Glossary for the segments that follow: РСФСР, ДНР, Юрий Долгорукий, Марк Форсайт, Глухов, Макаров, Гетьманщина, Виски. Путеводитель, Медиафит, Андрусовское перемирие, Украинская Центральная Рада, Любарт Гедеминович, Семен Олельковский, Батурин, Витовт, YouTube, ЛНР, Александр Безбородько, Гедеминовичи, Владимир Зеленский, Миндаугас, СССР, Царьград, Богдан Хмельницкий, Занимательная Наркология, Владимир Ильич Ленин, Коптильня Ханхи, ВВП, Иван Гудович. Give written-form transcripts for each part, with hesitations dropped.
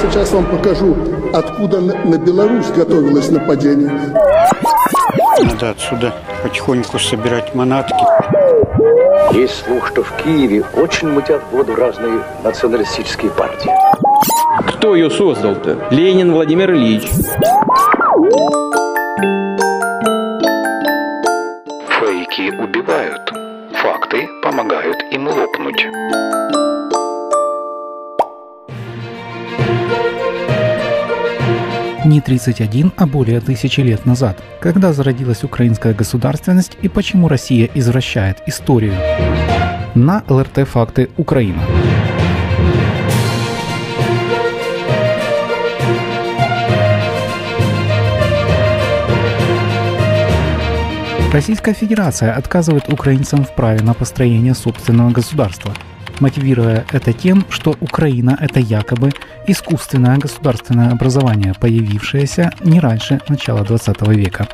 Сейчас вам покажу, откуда на Беларусь готовилось нападение. Надо отсюда потихоньку собирать манатки. Есть слух, что в Киеве очень мутят воду разные националистические партии. Кто ее создал-то? Ленин Владимир Ильич. Фейки убивают. Факты помогают им лопнуть. Не 31, а более 1000 лет назад. Когда зародилась украинская государственность и почему Россия извращает историю? На ЛРТ «Факты. Украина». Российская Федерация отказывает украинцам в праве на построение собственного государства, мотивируя это тем, что Украина – это якобы искусственное государственное образование, появившееся не раньше начала XX века.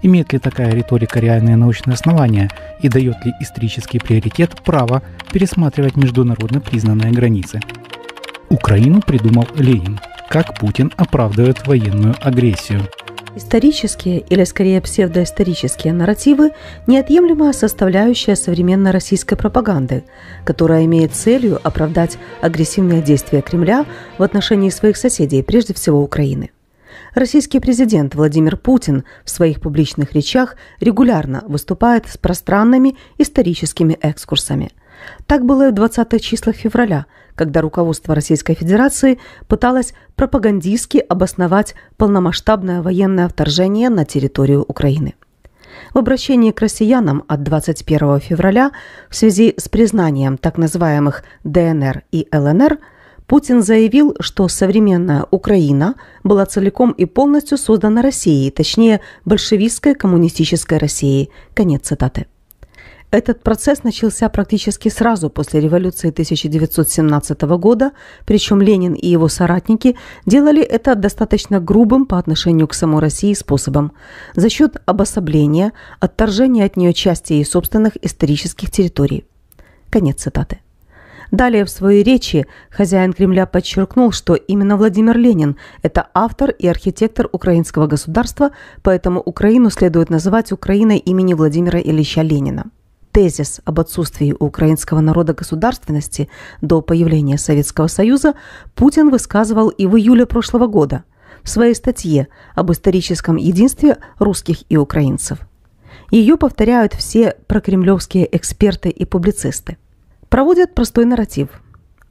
Имеет ли такая риторика реальные научные основания и дает ли исторический приоритет право пересматривать международно признанные границы? Украину придумал Ленин. Как Путин оправдывает военную агрессию? Исторические, или скорее псевдоисторические нарративы – неотъемлемая составляющая современной российской пропаганды, которая имеет целью оправдать агрессивные действия Кремля в отношении своих соседей, прежде всего Украины. Российский президент Владимир Путин в своих публичных речах регулярно выступает с пространными историческими экскурсами. Так было и в 20-х числах февраля, когда руководство Российской Федерации пыталось пропагандистски обосновать полномасштабное военное вторжение на территорию Украины. В обращении к россиянам от 21 февраля в связи с признанием так называемых ДНР и ЛНР Путин заявил, что современная Украина была целиком и полностью создана Россией, точнее, большевистской коммунистической Россией. Конец цитаты. Этот процесс начался практически сразу после революции 1917 года, причем Ленин и его соратники делали это достаточно грубым по отношению к самой России способом за счет обособления, отторжения от нее части ее собственных исторических территорий. Конец цитаты. Далее в своей речи хозяин Кремля подчеркнул, что именно Владимир Ленин – это автор и архитектор украинского государства, поэтому Украину следует называть Украиной имени Владимира Ильича Ленина. Тезис об отсутствии у украинского народа государственности до появления Советского Союза Путин высказывал и в июле прошлого года в своей статье об историческом единстве русских и украинцев. Ее повторяют все прокремлевские эксперты и публицисты. Проводят простой нарратив.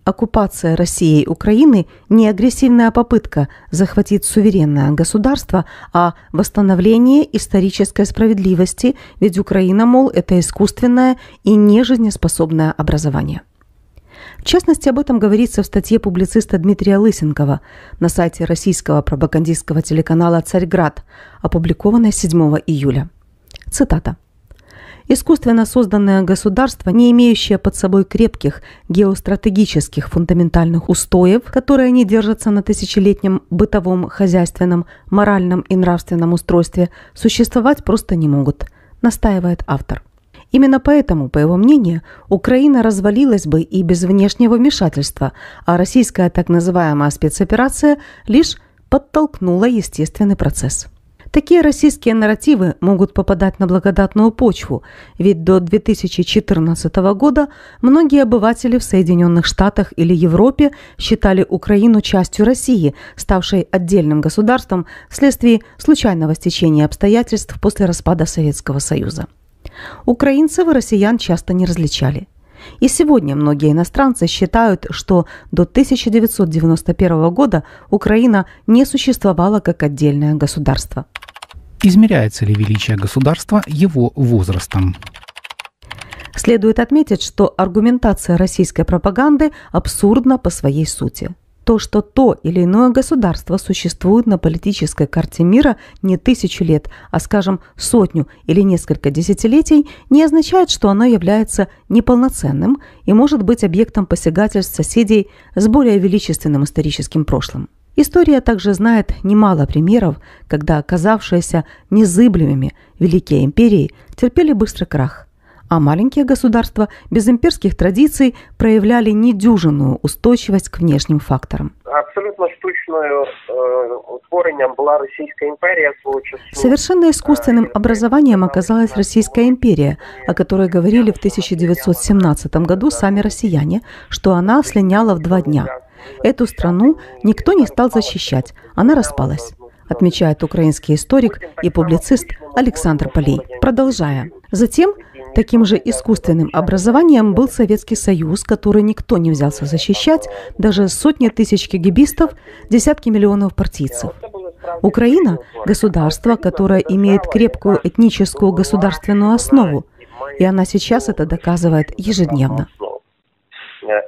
Оккупация Россией Украины – не агрессивная попытка захватить суверенное государство, а восстановление исторической справедливости, ведь Украина, мол, это искусственное и нежизнеспособное образование. В частности, об этом говорится в статье публициста Дмитрия Лысенкова на сайте российского пропагандистского телеканала «Царьград», опубликованной 7 июля. Цитата. Искусственно созданное государство, не имеющее под собой крепких геостратегических фундаментальных устоев, которые не держатся на тысячелетнем бытовом, хозяйственном, моральном и нравственном устройстве, существовать просто не могут, настаивает автор. Именно поэтому, по его мнению, Украина развалилась бы и без внешнего вмешательства, а российская так называемая спецоперация лишь подтолкнула естественный процесс. Такие российские нарративы могут попадать на благодатную почву, ведь до 2014 года многие обыватели в Соединенных Штатах или Европе считали Украину частью России, ставшей отдельным государством вследствие случайного стечения обстоятельств после распада Советского Союза. Украинцев и россиян часто не различали. И сегодня многие иностранцы считают, что до 1991 года Украина не существовала как отдельное государство. Измеряется ли величие государства его возрастом? Следует отметить, что аргументация российской пропаганды абсурдна по своей сути. То, что то или иное государство существует на политической карте мира не 1000 лет, а, скажем, сотню или несколько десятилетий, не означает, что оно является неполноценным и может быть объектом посягательств соседей с более величественным историческим прошлым. История также знает немало примеров, когда оказавшиеся незыблемыми великие империи терпели быстрый крах, а маленькие государства без имперских традиций проявляли недюжинную устойчивость к внешним факторам. Абсолютно абсолютно штучною творением была Российская империя. Совершенно искусственным образованием оказалась Российская империя, о которой говорили в 1917 году сами россияне, что она слиняла в 2 дня. Эту страну никто не стал защищать, она распалась, отмечает украинский историк и публицист Александр Палий. Продолжая. Затем таким же искусственным образованием был Советский Союз, который никто не взялся защищать, даже сотни тысяч кегебистов, десятки миллионов партийцев. Украина – государство, которое имеет крепкую этническую государственную основу, и она сейчас это доказывает ежедневно.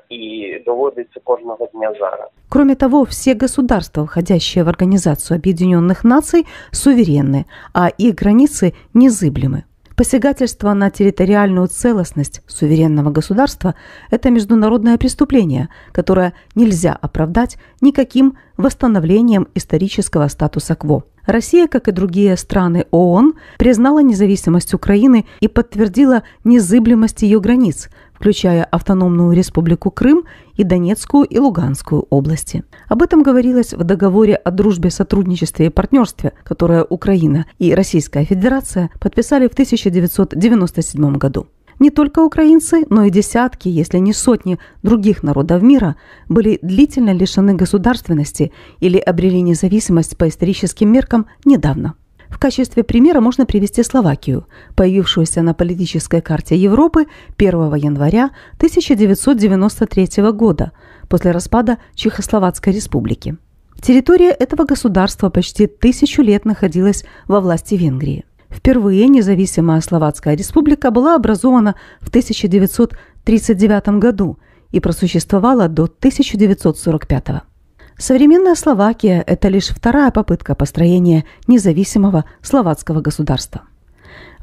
И доводится каждого дня зараз. Кроме того, все государства, входящие в Организацию Объединенных Наций, суверенны, а их границы незыблемы. Посягательство на территориальную целостность суверенного государства – это международное преступление, которое нельзя оправдать никаким восстановлением исторического статуса-кво. Россия, как и другие страны ООН, признала независимость Украины и подтвердила незыблемость ее границ, включая Автономную Республику Крым и Донецкую и Луганскую области. Об этом говорилось в договоре о дружбе, сотрудничестве и партнерстве, которое Украина и Российская Федерация подписали в 1997 году. Не только украинцы, но и десятки, если не сотни других народов мира были длительно лишены государственности или обрели независимость по историческим меркам недавно. В качестве примера можно привести Словакию, появившуюся на политической карте Европы 1 января 1993 года после распада Чехословацкой республики. Территория этого государства почти 1000 лет находилась во власти Венгрии. Впервые независимая Словацкая республика была образована в 1939 году и просуществовала до 1945 года. Современная Словакия – это лишь 2-я попытка построения независимого словацкого государства.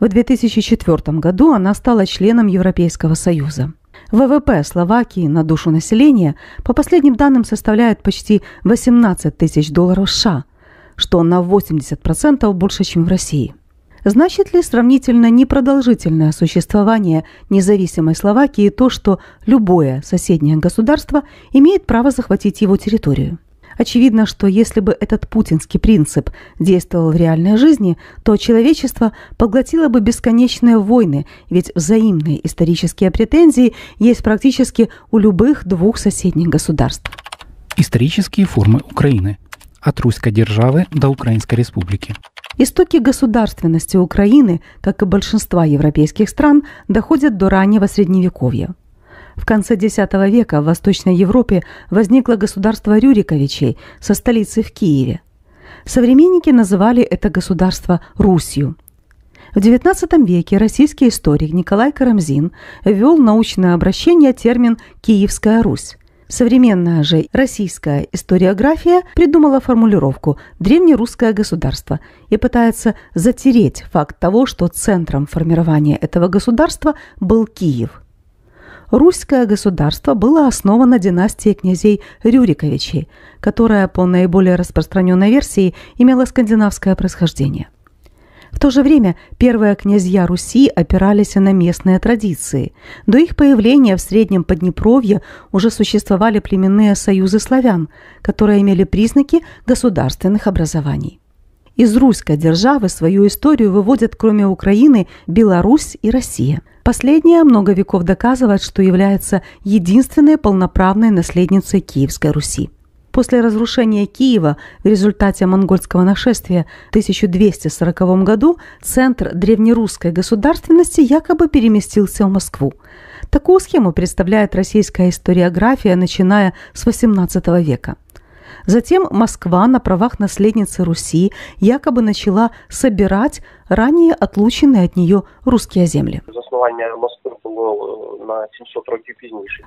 В 2004 году она стала членом Европейского Союза. ВВП Словакии на душу населения по последним данным составляет почти $18 тысяч, что на 80% больше, чем в России. Значит ли сравнительно непродолжительное существование независимой Словакии то, что любое соседнее государство имеет право захватить его территорию? Очевидно, что если бы этот путинский принцип действовал в реальной жизни, то человечество поглотило бы бесконечные войны, ведь взаимные исторические претензии есть практически у любых 2 соседних государств. Исторические формы Украины. От русской державы до Украинской республики. Истоки государственности Украины, как и большинства европейских стран, доходят до раннего Средневековья. В конце X века в Восточной Европе возникло государство Рюриковичей со столицей в Киеве. Современники называли это государство Русью. В XIX веке российский историк Николай Карамзин ввел в научное обращение термин «Киевская Русь». Современная же российская историография придумала формулировку «древнерусское государство» и пытается затереть факт того, что центром формирования этого государства был Киев. Русское государство было основано династией князей Рюриковичей, которая по наиболее распространенной версии имела скандинавское происхождение. В то же время первые князья Руси опирались на местные традиции. До их появления в Среднем Поднепровье уже существовали племенные союзы славян, которые имели признаки государственных образований. Из русской державы свою историю выводят, кроме Украины, Беларусь и Россия. Последняя много веков доказывает, что является единственной полноправной наследницей Киевской Руси. После разрушения Киева в результате монгольского нашествия в 1240 году центр древнерусской государственности якобы переместился в Москву. Такую схему представляет российская историография, начиная с XVIII века. Затем Москва на правах наследницы Руси якобы начала собирать ранее отлученные от нее русские земли.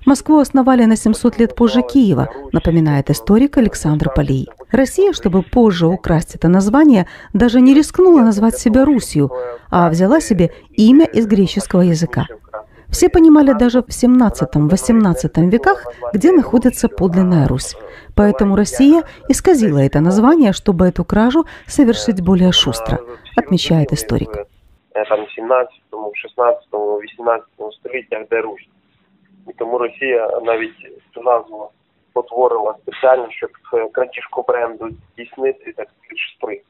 Москву основали на 700 лет позже Киева, напоминает историк Александр Палий. Россия, чтобы позже украсть это название, даже не рискнула назвать себя Русью, а взяла себе имя из греческого языка. Все понимали даже в 17-18 веках, где находится подлинная Русь. Поэтому Россия исказила это название, чтобы эту кражу совершить более шустро, отмечает историк. Там в 17-му, 16-му, 18-му століттях, де Русь. І тому Росія навіть цю назву спотворила спеціально, щоб крадіжку бренду здійснити, так більш сприйти.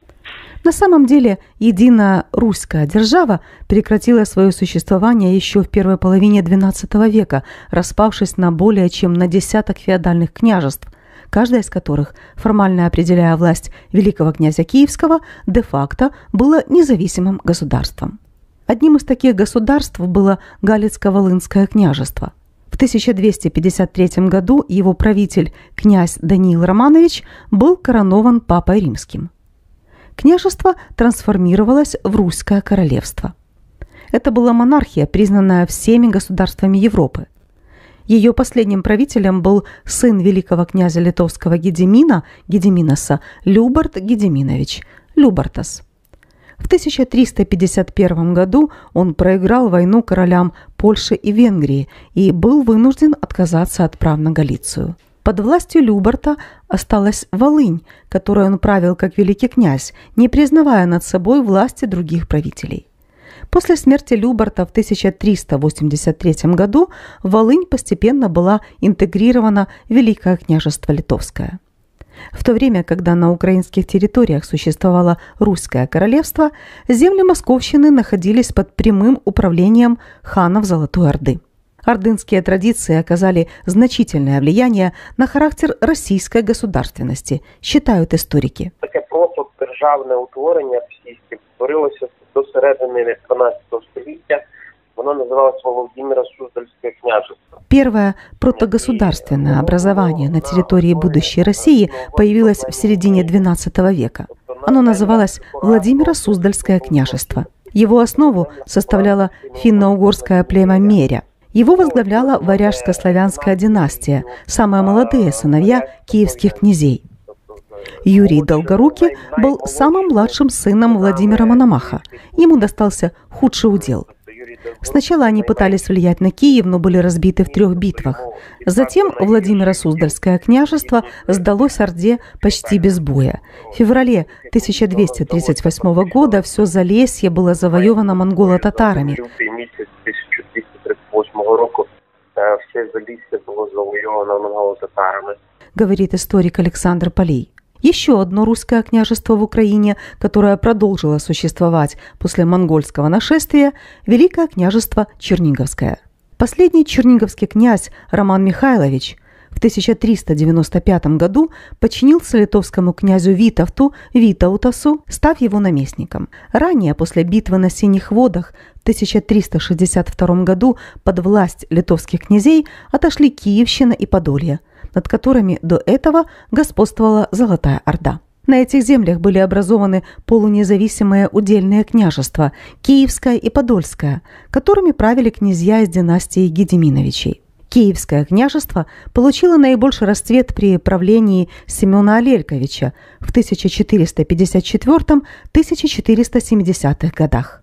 На самом деле, единая русская держава прекратила свое существование еще в первой половине XII века, распавшись на более чем на десяток феодальных княжеств, каждая из которых, формально определяя власть великого князя Киевского, де-факто было независимым государством. Одним из таких государств было Галицко-Волынское княжество. В 1253 году его правитель, князь Даниил Романович, был коронован папой римским. Княжество трансформировалось в русское королевство. Это была монархия, признанная всеми государствами Европы. Ее последним правителем был сын великого князя литовского Гедемина, Гедеминоса, Любарт Гедеминович, Любартас. В 1351 году он проиграл войну королям Польши и Венгрии и был вынужден отказаться от прав на Галицию. Под властью Любарта осталась Волынь, которой он правил как великий князь, не признавая над собой власти других правителей. После смерти Любарта в 1383 году Волынь постепенно была интегрирована в Великое княжество Литовское. В то время, когда на украинских территориях существовало Русское королевство, земли Московщины находились под прямым управлением ханов Золотой Орды. Ордынские традиции оказали значительное влияние на характер российской государственности, считают историки. Таке просто державне утворення російське створилося до середини XII століття. Оно называлось Владимира Суздальское княжество. Первое протогосударственное образование на территории будущей России появилось в середине XII века. Оно называлось Владимира Суздальское княжество. Его основу составляло финно-угорское племя Меря. Его возглавляла Варяжско-славянская династия, самые молодые сыновья киевских князей. Юрий Долгорукий был самым младшим сыном Владимира Мономаха. Ему достался худший удел. Сначала они пытались влиять на Киев, но были разбиты в 3 битвах. Затем Владимиро Суздальское княжество сдалось Орде почти без боя. В феврале 1238 года все Залесье было завоевано монголо-татарами. Говорит историк Александр Палий. Еще одно русское княжество в Украине, которое продолжило существовать после монгольского нашествия – Великое княжество Черниговское. Последний черниговский князь Роман Михайлович в 1395 году подчинился литовскому князю Витовту, Витаутасу, став его наместником. Ранее, после битвы на Синих водах в 1362 году под власть литовских князей отошли Киевщина и Подолье, над которыми до этого господствовала Золотая Орда. На этих землях были образованы полунезависимые удельные княжества – Киевское и Подольское, которыми правили князья из династии Гедеминовичей. Киевское княжество получило наибольший расцвет при правлении Семена Олельковича в 1454-1470 годах.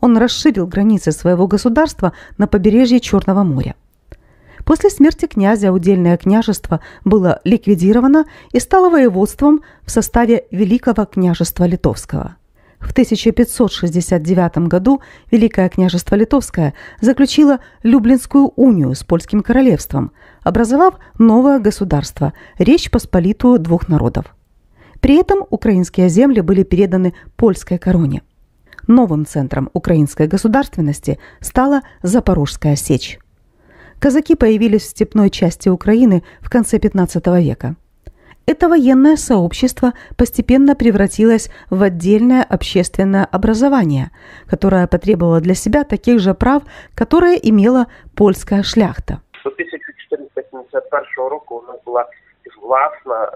Он расширил границы своего государства на побережье Черного моря. После смерти князя удельное княжество было ликвидировано и стало воеводством в составе Великого княжества Литовского. В 1569 году Великое княжество Литовское заключило Люблинскую унию с Польским королевством, образовав новое государство – Речь Посполитую двух народов. При этом украинские земли были переданы польской короне. Новым центром украинской государственности стала Запорожская Сечь. Казаки появились в степной части Украины в конце XV века. Это военное сообщество постепенно превратилось в отдельное общественное образование, которое потребовало для себя таких же прав, которые имела польская шляхта. До 1471 року у нас была власна,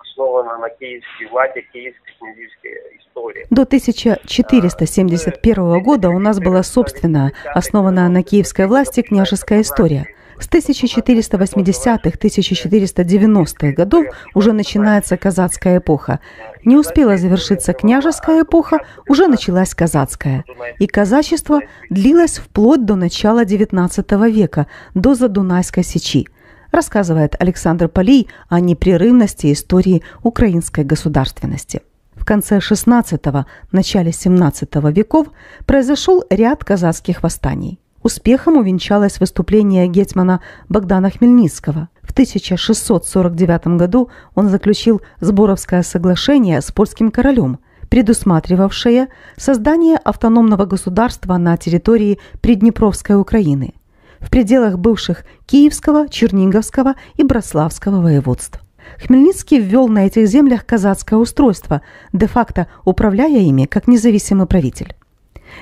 основана на киевской владе, киевской князівській истории. До 1471 года у нас была собственная, основанная на киевской власти княжеская история. С 1480-1490-х годов уже начинается казацкая эпоха. Не успела завершиться княжеская эпоха, уже началась казацкая. И казачество длилось вплоть до начала XIX века, до Задунайской сечи, рассказывает Александр Палий о непрерывности истории украинской государственности. В конце XVI – начале XVII веков произошел ряд казацких восстаний. Успехом увенчалось выступление гетьмана Богдана Хмельницкого. В 1649 году он заключил Сборовское соглашение с польским королем, предусматривавшее создание автономного государства на территории Приднепровской Украины в пределах бывших Киевского, Черниговского и Браславского воеводств. Хмельницкий ввел на этих землях казацкое устройство, де-факто управляя ими как независимый правитель.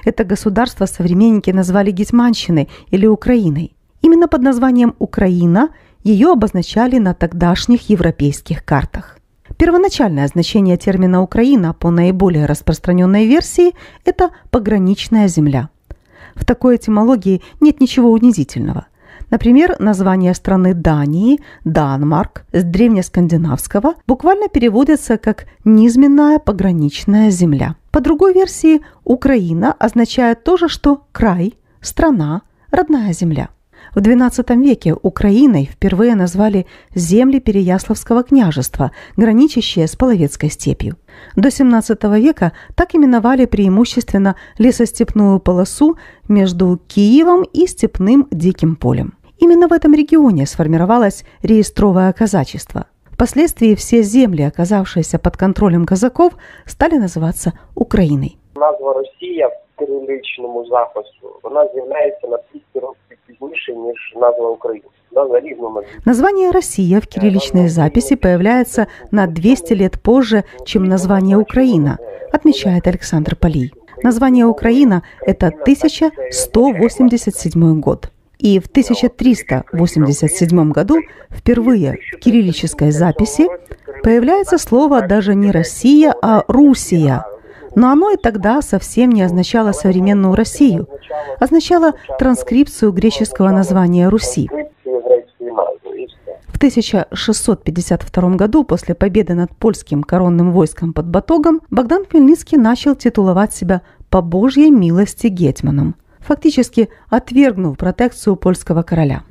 Это государство современники назвали Гетьманщиной или Украиной. Именно под названием «Украина» ее обозначали на тогдашних европейских картах. Первоначальное значение термина «Украина» по наиболее распространенной версии – это «пограничная земля». В такой этимологии нет ничего унизительного. Например, название страны Дании, Данмарк, с древнескандинавского, буквально переводится как «низменная пограничная земля». По другой версии, Украина означает то же, что край, страна, родная земля. В XII веке Украиной впервые назвали земли Переяславского княжества, граничащие с Половецкой степью. До XVII века так именовали преимущественно лесостепную полосу между Киевом и степным диким полем. Именно в этом регионе сформировалось реестровое казачество. Впоследствии все земли, оказавшиеся под контролем казаков, стали называться Украиной. Назва Россия по кириличному запису, она является на 200 років пізніше, ніж назва Украина. Название «Россия» в кирилличной записи появляется на 200 лет позже, чем название «Украина», отмечает Александр Палий. Название «Украина» – это 1187 год. И в 1387 году впервые в кириллической записи появляется слово даже не «Россия», а «Русия». Но оно и тогда совсем не означало современную Россию, означало транскрипцию греческого названия Руси. В 1652 году, после победы над польским коронным войском под Батогом, Богдан Хмельницкий начал титуловать себя «по Божьей милости гетьманом», фактически отвергнув протекцию польского короля.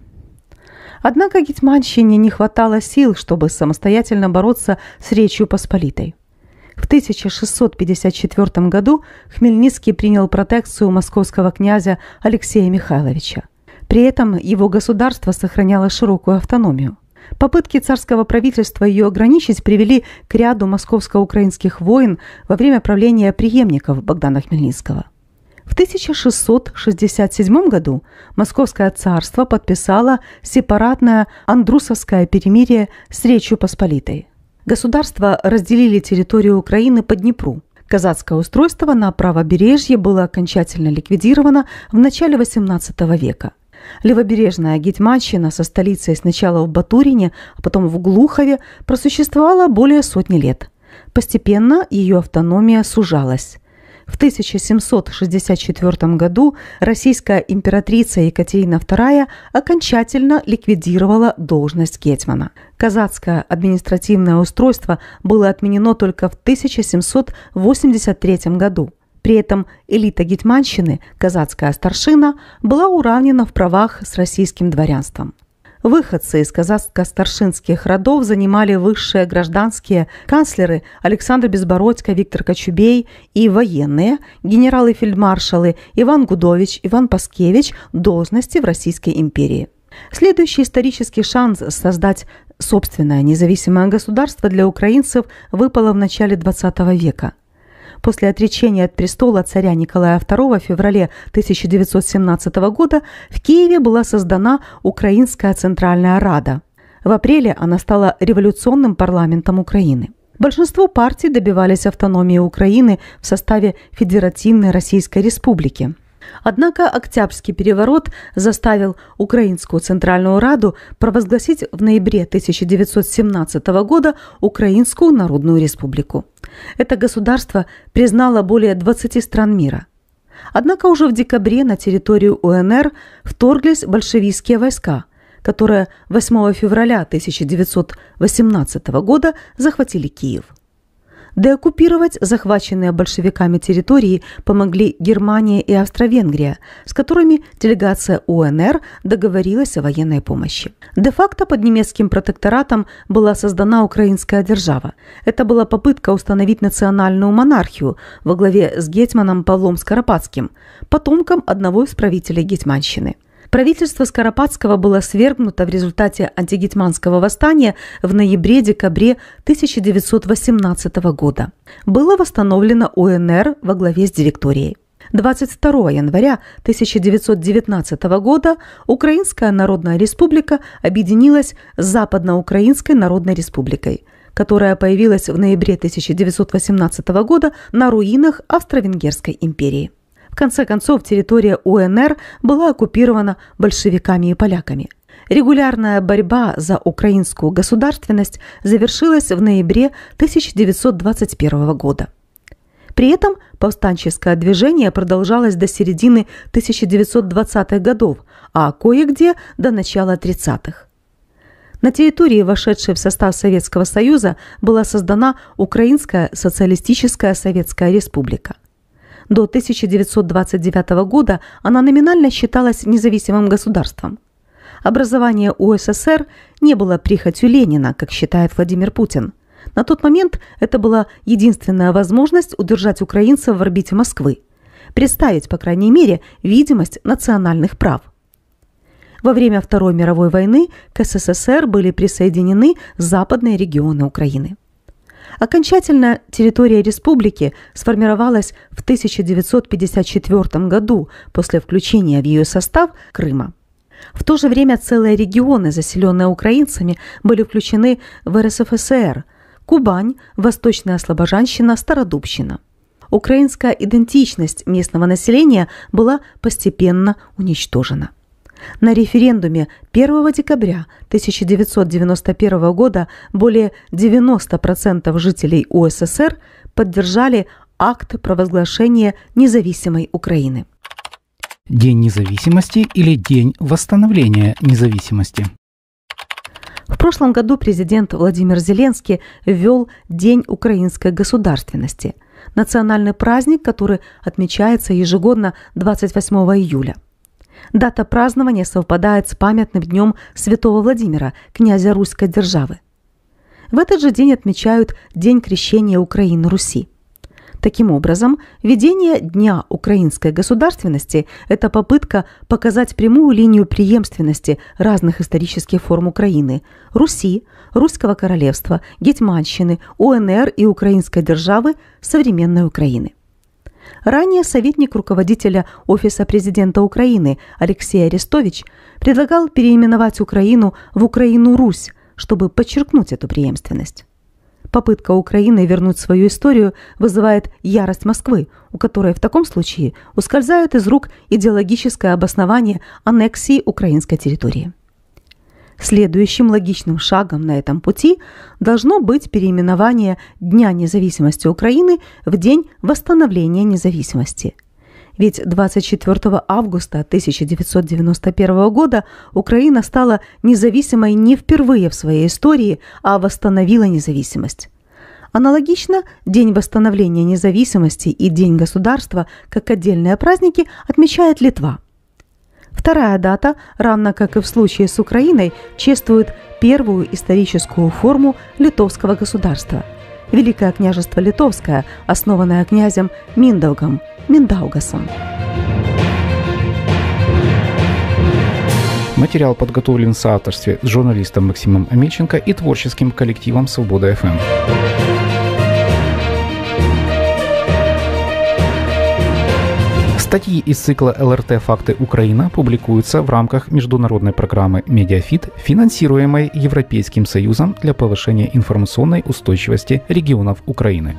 Однако Гетьманщине не хватало сил, чтобы самостоятельно бороться с Речью Посполитой. В 1654 году Хмельницкий принял протекцию московского князя Алексея Михайловича. При этом его государство сохраняло широкую автономию. Попытки царского правительства ее ограничить привели к ряду московско-украинских войн во время правления преемников Богдана Хмельницкого. В 1667 году Московское царство подписало сепаратное Андрусовское перемирие с Речью Посполитой. Государства разделили территорию Украины по Днепру. Казацкое устройство на правобережье было окончательно ликвидировано в начале XVIII века. Левобережная Гетьманщина со столицей сначала в Батурине, а потом в Глухове просуществовала более сотни лет. Постепенно ее автономия сужалась. В 1764 году российская императрица Екатерина II окончательно ликвидировала должность гетьмана. Казацкое административное устройство было отменено только в 1783 году. При этом элита гетьманщины, казацкая старшина, была уравнена в правах с российским дворянством. Выходцы из казацко-старшинских родов занимали высшие гражданские канцлеры Александр Безбородько, Виктор Кочубей и военные, генералы-фельдмаршалы Иван Гудович, Иван Паскевич должности в Российской империи. Следующий исторический шанс создать собственное независимое государство для украинцев выпало в начале XX века. После отречения от престола царя Николая II в феврале 1917 года в Киеве была создана Украинская Центральная Рада. В апреле она стала революционным парламентом Украины. Большинство партий добивались автономии Украины в составе Федеративной Российской Республики. Однако Октябрьский переворот заставил Украинскую Центральную Раду провозгласить в ноябре 1917 года Украинскую Народную Республику. Это государство признало более 20 стран мира. Однако уже в декабре на территорию УНР вторглись большевистские войска, которые 8 февраля 1918 года захватили Киев. Деоккупировать захваченные большевиками территории помогли Германия и Австро-Венгрия, с которыми делегация УНР договорилась о военной помощи. Де-факто под немецким протекторатом была создана украинская держава. Это была попытка установить национальную монархию во главе с гетьманом Павлом Скоропадским, потомком одного из правителей Гетьманщины. Правительство Скоропадского было свергнуто в результате антигетманского восстания в ноябре-декабре 1918 года. Было восстановлено УНР во главе с директорией. 22 января 1919 года Украинская Народная Республика объединилась с Западноукраинской Народной Республикой, которая появилась в ноябре 1918 года на руинах Австро-Венгерской империи. В конце концов, территория УНР была оккупирована большевиками и поляками. Регулярная борьба за украинскую государственность завершилась в ноябре 1921 года. При этом повстанческое движение продолжалось до середины 1920-х годов, а кое-где до начала 30-х. На территории, вошедшей в состав Советского Союза, была создана Украинская Социалистическая Советская Республика. До 1929 года она номинально считалась независимым государством. Образование УССР не было прихотью Ленина, как считает Владимир Путин. На тот момент это была единственная возможность удержать украинцев в орбите Москвы, представить, по крайней мере, видимость национальных прав. Во время Второй мировой войны к СССР были присоединены западные регионы Украины. Окончательно территория республики сформировалась в 1954 году после включения в ее состав Крыма. В то же время целые регионы, заселенные украинцами, были включены в РСФСР: Кубань, Восточная Слобожанщина, Стародубщина. Украинская идентичность местного населения была постепенно уничтожена. На референдуме 1 декабря 1991 года более 90% жителей УССР поддержали акт провозглашения независимой Украины. День независимости или День восстановления независимости? В прошлом году президент Владимир Зеленский ввел День украинской государственности – национальный праздник, который отмечается ежегодно 28 июля. Дата празднования совпадает с памятным днем святого Владимира, князя Русской державы. В этот же день отмечают День крещения Украины Руси. Таким образом, введение Дня украинской государственности – это попытка показать прямую линию преемственности разных исторических форм Украины – Руси, Русского королевства, Гетьманщины, УНР и Украинской державы современной Украины. Ранее советник руководителя Офиса президента Украины Алексей Арестович предлагал переименовать Украину в Украину-Русь, чтобы подчеркнуть эту преемственность. Попытка Украины вернуть свою историю вызывает ярость Москвы, у которой в таком случае ускользает из рук идеологическое обоснование аннексии украинской территории. Следующим логичным шагом на этом пути должно быть переименование Дня независимости Украины в День восстановления независимости. Ведь 24 августа 1991 года Украина стала независимой не впервые в своей истории, а восстановила независимость. Аналогично, День восстановления независимости и День государства как отдельные праздники отмечает Литва. Вторая дата, равно как и в случае с Украиной, чествует первую историческую форму литовского государства – Великое княжество Литовское, основанное князем Миндаугом, Миндаугасом. Материал подготовлен в соавторстве с журналистом Максимом Амельченко и творческим коллективом «Свобода.ФМ». Статьи из цикла ЛРТ «Факты Украина» публикуются в рамках международной программы «Медиафит», финансируемой Европейским Союзом для повышения информационной устойчивости регионов Украины.